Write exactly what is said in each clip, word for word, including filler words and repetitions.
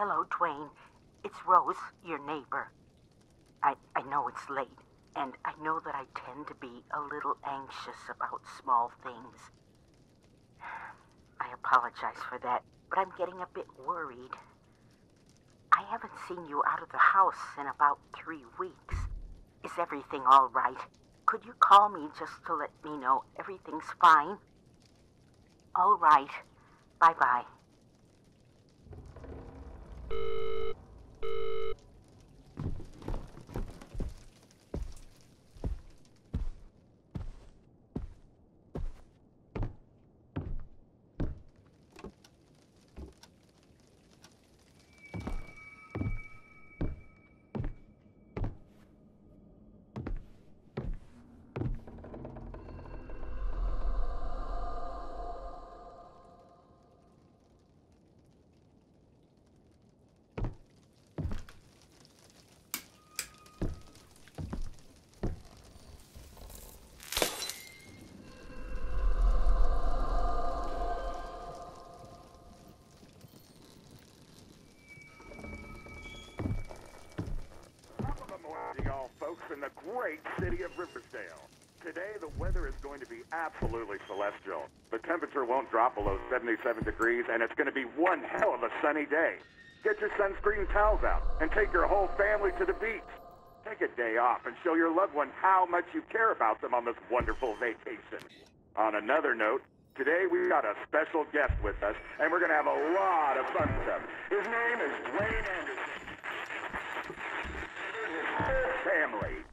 Hello, Duane. It's Rose, your neighbor. I, I know it's late, and I know that I tend to be a little anxious about small things. I apologize for that, but I'm getting a bit worried. I haven't seen you out of the house in about three weeks. Is everything all right? Could you call me just to let me know everything's fine? All right. Bye-bye. In the great city of Riversdale. Today, the weather is going to be absolutely celestial. The temperature won't drop below seventy-seven degrees, and it's going to be one hell of a sunny day. Get your sunscreen towels out and take your whole family to the beach. Take a day off and show your loved ones how much you care about them on this wonderful vacation. On another note, today we got a special guest with us, and we're going to have a lot of fun with him. His name is Wayne Anderson. Family.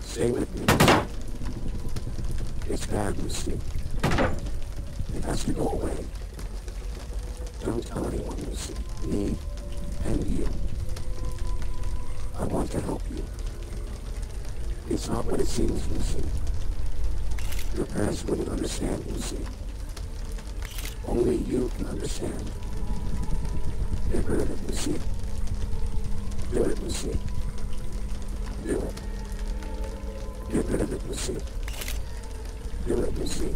Stay with me. It's bad, Lucy. It has to go away. Don't tell anyone, Lucy. Me and you. I want to help you. It's not what it seems, Lucy. Your parents wouldn't understand, Lucy. Only you can understand. Get rid of it, Lucy. Do it, Lucy. Do it. Get rid of it, Lucy. Do it, Lucy.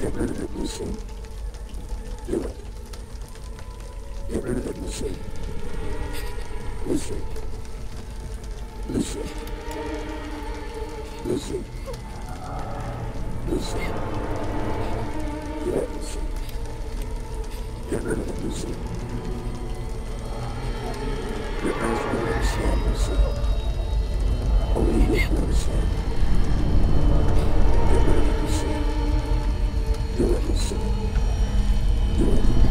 Get rid of it, Lucy. Do it. Get rid of it, Lucy. Lucy. Lucy. Lucy. Lucy. Do it, Lucy. Get rid of it, Lucy. Your eyes will understand, Lucy. Only you can understand. Get rid of it, Lucy. Do it, Lucy. Do it.